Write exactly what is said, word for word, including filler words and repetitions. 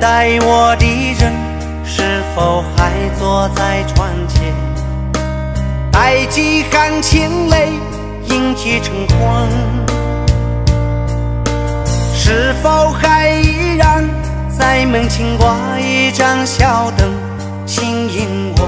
待我的人是否还坐在窗前？待几行清泪凝结成霜，是否还依然在门前挂一盏小灯，轻盈我？